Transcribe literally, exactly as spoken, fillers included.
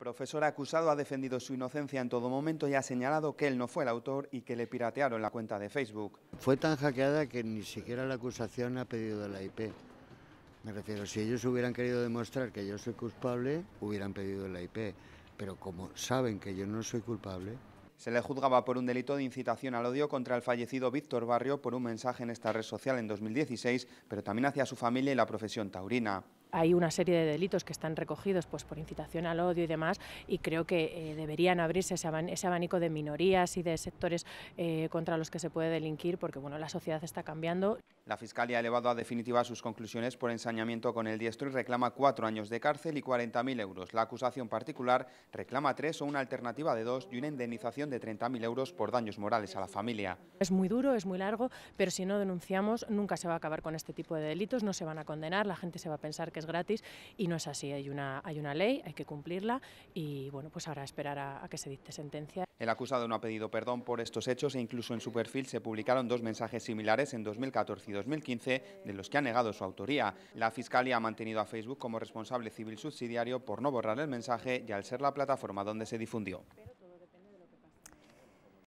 profesor acusado ha defendido su inocencia en todo momento y ha señalado que él no fue el autor y que le piratearon la cuenta de Facebook. Fue tan hackeada que ni siquiera la acusación ha pedido la I P. Me refiero, si ellos hubieran querido demostrar que yo soy culpable, hubieran pedido la I P. Pero como saben que yo no soy culpable... Se le juzgaba por un delito de incitación al odio contra el fallecido Víctor Barrio por un mensaje en esta red social en dos mil dieciséis, pero también hacia su familia y la profesión taurina. Hay una serie de delitos que están recogidos pues, por incitación al odio y demás, y creo que eh, deberían abrirse ese, aban ese abanico de minorías y de sectores eh, contra los que se puede delinquir, porque bueno, la sociedad está cambiando. La Fiscalía ha elevado a definitiva sus conclusiones por ensañamiento con el diestro y reclama cuatro años de cárcel y cuarenta mil euros. La acusación particular reclama tres o una alternativa de dos y una indemnización de treinta mil euros por daños morales a la familia. Es muy duro, es muy largo, pero si no denunciamos nunca se va a acabar con este tipo de delitos, no se van a condenar, la gente se va a pensar que es gratis y no es así. Hay una, hay una ley, hay que cumplirla y bueno, pues ahora esperar a, a que se dicte sentencia. El acusado no ha pedido perdón por estos hechos e incluso en su perfil se publicaron dos mensajes similares en dos mil catorce y dos mil quince de los que ha negado su autoría. La Fiscalía ha mantenido a Facebook como responsable civil subsidiario por no borrar el mensaje y al ser la plataforma donde se difundió.